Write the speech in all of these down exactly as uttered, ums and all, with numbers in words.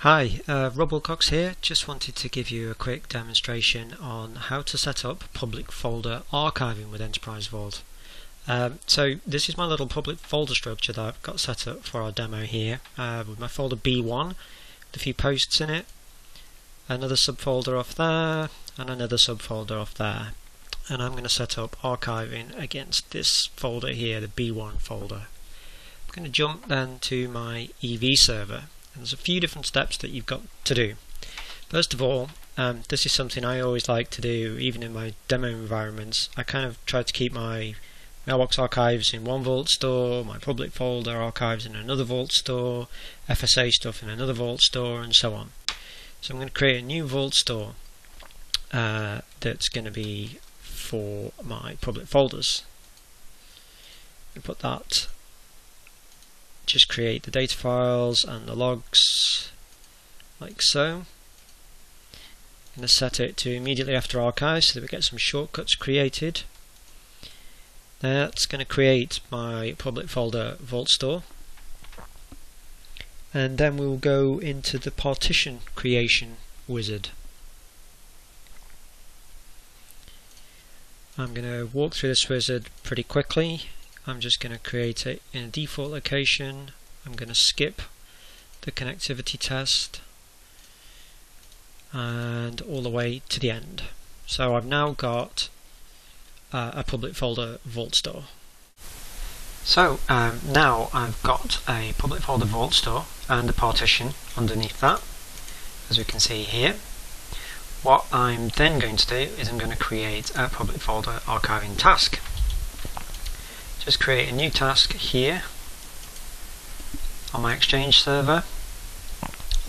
Hi, uh, Rob Wilcox here. Just wanted to give you a quick demonstration on how to set up public folder archiving with Enterprise Vault. Um, so this is my little public folder structure that I've got set up for our demo here, uh, with my folder B one, with a few posts in it, another subfolder off there, and another subfolder off there. And I'm going to set up archiving against this folder here, the B one folder. I'm going to jump then to my E V server. There's a few different steps that you've got to do. First of all, um, this is something I always like to do, even in my demo environments. I kind of try to keep my mailbox archives in one Vault store, my public folder archives in another Vault store, F S A stuff in another Vault store, and so on. So I'm going to create a new Vault store uh, that's going to be for my public folders. I'm going to put that. Just create the data files and the logs like so. I'm going to set it to immediately after archive so that we get some shortcuts created. That's going to create my public folder Vault store, and then we'll go into the partition creation wizard. I'm going to walk through this wizard pretty quickly. I'm just going to create it in a default location. I'm going to skip the connectivity test and all the way to the end. So I've now got uh, a public folder Vault store. So um, now I've got a public folder Vault store and a partition underneath that, as we can see here. What I'm then going to do is I'm going to create a public folder archiving task. Just create a new task here on my Exchange server.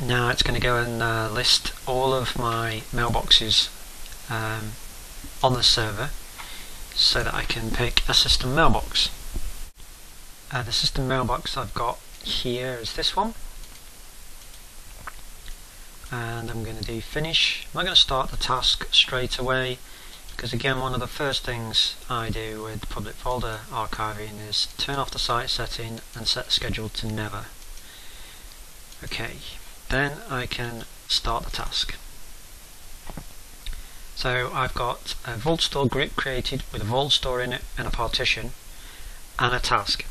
Now it's going to go and uh, list all of my mailboxes um, on the server so that I can pick a system mailbox. Uh, the system mailbox I've got here is this one, and I'm going to do finish. I'm not going to start the task straight away, because again, one of the first things I do with public folder archiving is turn off the site setting and set the schedule to never. Okay, then I can start the task. So I've got a Vault store group created with a Vault store in it and a partition and a task.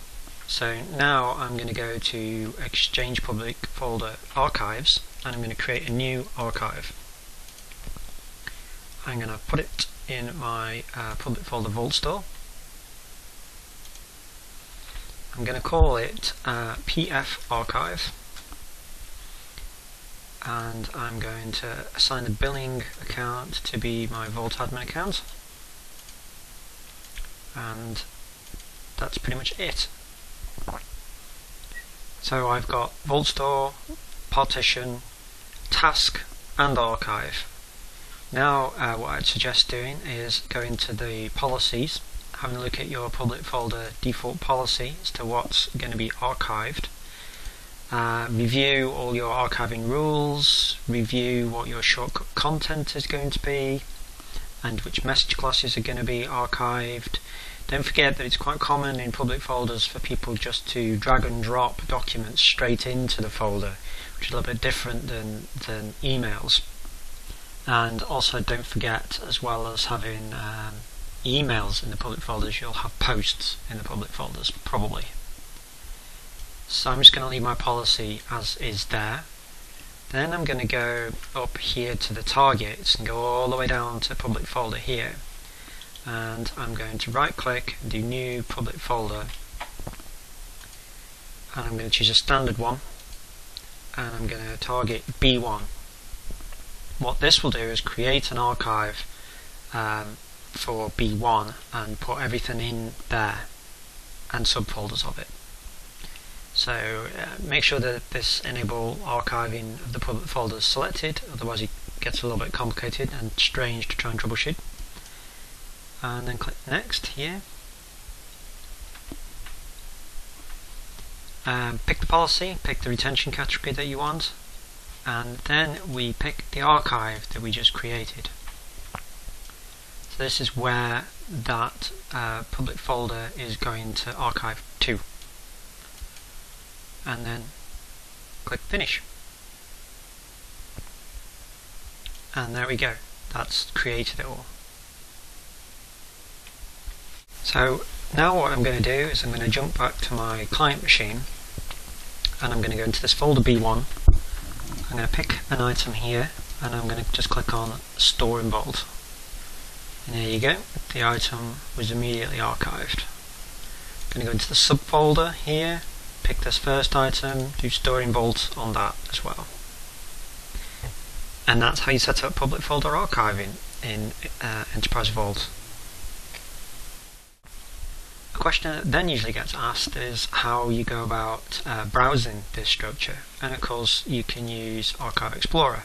So now I'm going to go to Exchange public folder archives, and I'm going to create a new archive. I'm going to put it in my uh, public folder Vault store. I'm going to call it uh, P F archive, and I'm going to assign the billing account to be my Vault admin account, and that's pretty much it. So I've got Vault store, partition, task and archive. Now uh, what I'd suggest doing is going to the policies, having a look at your public folder default policy as to what's going to be archived, uh, review all your archiving rules, review what your shortcut content is going to be and which message classes are going to be archived. Don't forget that it's quite common in public folders for people just to drag and drop documents straight into the folder, which is a little bit different than, than emails. And also don't forget, as well as having um, emails in the public folders, you'll have posts in the public folders probably. So I'm just going to leave my policy as is there. Then I'm going to go up here to the targets and go all the way down to public folder here, and I'm going to right click and do new public folder, and I'm going to choose a standard one, and I'm going to target B one. What this will do is create an archive um, for B one and put everything in there and subfolders of it. So uh, make sure that this enable archiving of the public folder is selected, otherwise it gets a little bit complicated and strange to try and troubleshoot. And then click next here. Um, pick the policy, pick the retention category that you want, and then we pick the archive that we just created. So this is where that uh, public folder is going to archive to. And then click finish. and there we go, that's created it all. So now what I'm going to do is I'm going to jump back to my client machine, and I'm going to go into this folder B one. I'm going to pick an item here, and I'm going to just click on Store in Vault. And there you go, the item was immediately archived. I'm going to go into the subfolder here, pick this first item, do Store in Vault on that as well. And that's how you set up public folder archiving in uh, Enterprise Vault. A question that then usually gets asked is how you go about uh, browsing this structure, and of course you can use Archive Explorer.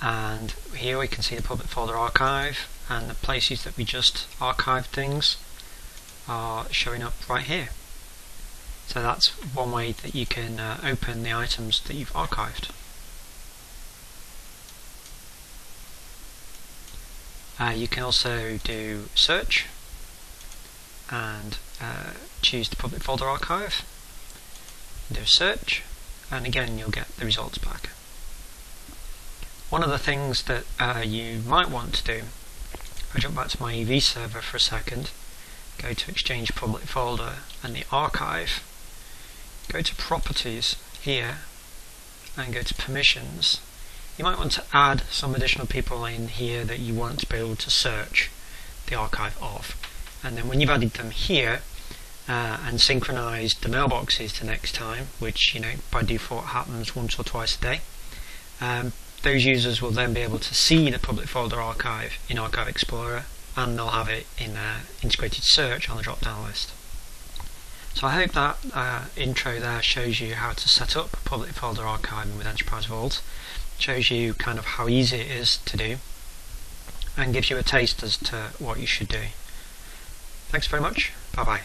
And here we can see the public folder archive, and the places that we just archived things are showing up right here. So that's one way that you can uh, open the items that you've archived. Uh, you can also do search and uh, choose the public folder archive, do a search, and again you'll get the results back. One of the things that uh, you might want to do, if I jump back to my E V server for a second, go to Exchange Public Folder and the Archive, go to Properties here, and go to Permissions. You might want to add some additional people in here that you want to be able to search the archive of. And then when you've added them here, uh, and synchronized the mailboxes to next time, which, you know, by default happens once or twice a day, um, those users will then be able to see the public folder archive in Archive Explorer, and they'll have it in uh, integrated search on the drop-down list. So I hope that uh, intro there shows you how to set up public folder archiving with Enterprise Vault, shows you kind of how easy it is to do, and gives you a taste as to what you should do. Thanks very much, bye bye.